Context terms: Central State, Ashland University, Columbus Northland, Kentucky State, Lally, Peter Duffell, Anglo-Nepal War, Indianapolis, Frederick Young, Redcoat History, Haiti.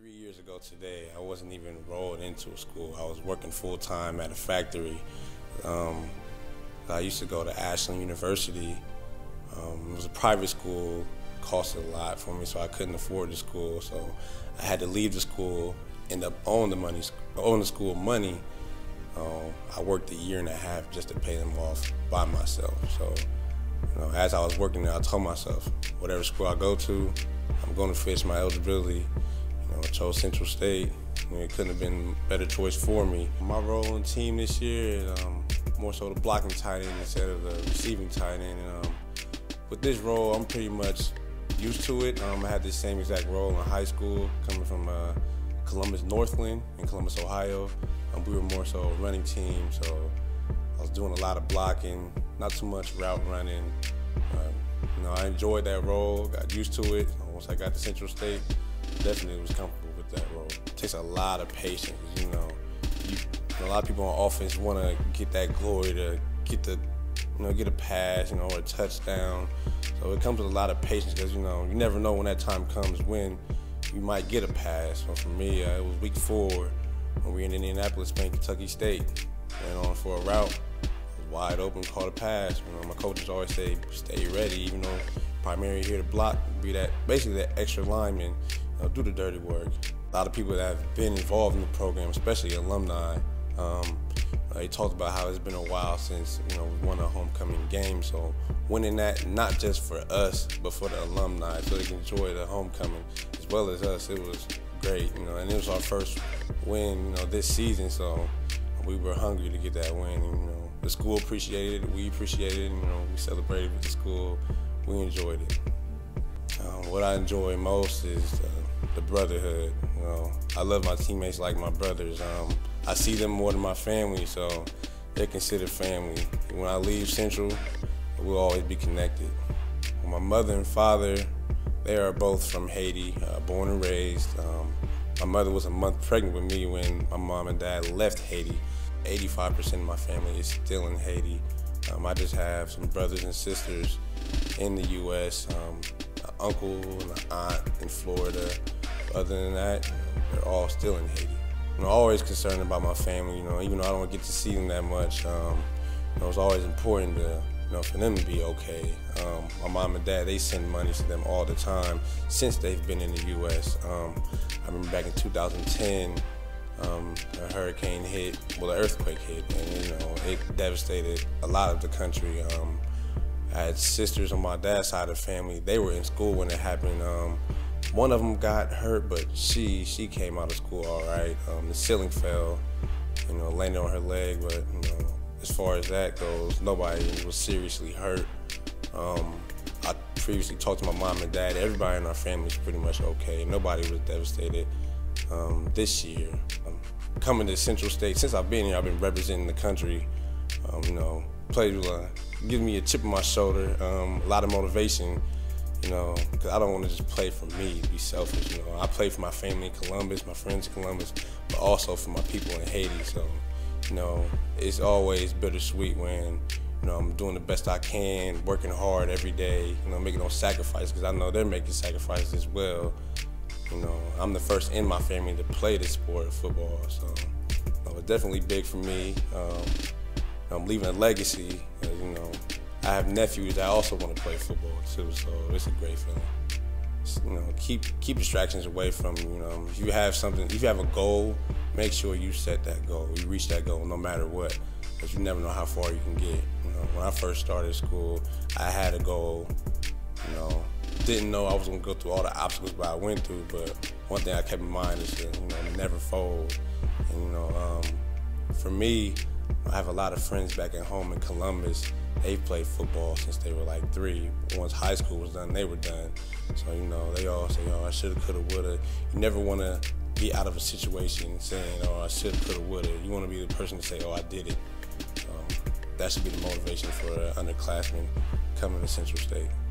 3 years ago today, I wasn't even enrolled into a school. I was working full-time at a factory. I used to go to Ashland University. It was a private school, cost a lot for me, so I couldn't afford the school. So I had to leave the school, end up owing the school money. I worked a year and a half just to pay them off by myself. So, you know, as I was working there, I told myself, whatever school I go to, I'm going to finish my eligibility. You know, I chose Central State. I mean, it couldn't have been a better choice for me. My role on the team this year is more so the blocking tight end instead of the receiving tight end. And, with this role, I'm pretty much used to it. I had this same exact role in high school, coming from Columbus Northland in Columbus, Ohio. We were more so a running team, so I was doing a lot of blocking, not so much route running. You know, I enjoyed that role, got used to it. Once I got to Central State, definitely was comfortable with that role. It takes a lot of patience, you know. A lot of people on offense want to get that glory to get the, you know, get a pass, you know, or a touchdown. So it comes with a lot of patience because, you know, you never know when that time comes when you might get a pass. So for me, it was week 4 when we were in Indianapolis playing Kentucky State. Went on for a route, wide open, caught a pass. You know, my coaches always say, stay ready, even though primarily here to block, be that basically that extra lineman, you know, do the dirty work. A lot of people that have been involved in the program, especially alumni, they talked about how it's been a while since, you know, we won a homecoming game. So winning that, not just for us, but for the alumni, so they can enjoy the homecoming as well as us. It was great, you know, and it was our first win, you know, this season. So we were hungry to get that win. You know, the school appreciated it. We appreciated it. You know, we celebrated with the school. We enjoyed it. What I enjoy most is the brotherhood. You know, I love my teammates like my brothers. I see them more than my family, so they're considered family. When I leave Central, we'll always be connected. My mother and father, they are both from Haiti, born and raised. My mother was a month pregnant with me when my mom and dad left Haiti. 85% of my family is still in Haiti. I just have some brothers and sisters in the U.S., an uncle and an aunt in Florida. Other than that, they're all still in Haiti. I'm always concerned about my family, you know, even though I don't get to see them that much. You know, it's always important to, you know, for them to be okay. My mom and dad, they send money to them all the time since they've been in the U.S. I remember back in 2010, a hurricane hit, well, an earthquake hit, and, you know, it devastated a lot of the country. I had sisters on my dad's side of the family. They were in school when it happened. One of them got hurt, but she came out of school all right. The ceiling fell, you know, landed on her leg, but, you know, as far as that goes, nobody was seriously hurt. I previously talked to my mom and dad. Everybody in our family is pretty much okay. Nobody was devastated this year. Coming to Central State, since I've been here, I've been representing the country, you know, giving me a chip on my shoulder, a lot of motivation. You know, because I don't want to just play for me, be selfish, you know. I play for my family in Columbus, my friends in Columbus, but also for my people in Haiti. So, you know, it's always bittersweet when, you know, I'm doing the best I can, working hard every day, you know, making no sacrifices, because I know they're making sacrifices as well. You know, I'm the first in my family to play this sport, football, so, you know, it's definitely big for me. I'm leaving a legacy, you know. I have nephews that also want to play football too, so it's a great feeling. You know, keep distractions away from you. You know, if you have something, if you have a goal, make sure you set that goal. You reach that goal no matter what, because you never know how far you can get. You know, when I first started school, I had a goal. You know, didn't know I was gonna go through all the obstacles that I went through, but one thing I kept in mind is that, you know, never fold. And, you know, for me, I have a lot of friends back at home in Columbus. They've played football since they were like 3. Once high school was done, they were done. So, you know, they all say, oh, I shoulda, coulda, woulda. You never want to get out of a situation saying, oh, I shoulda, coulda, woulda. You want to be the person to say, oh, I did it. That should be the motivation for an underclassman coming to Central State.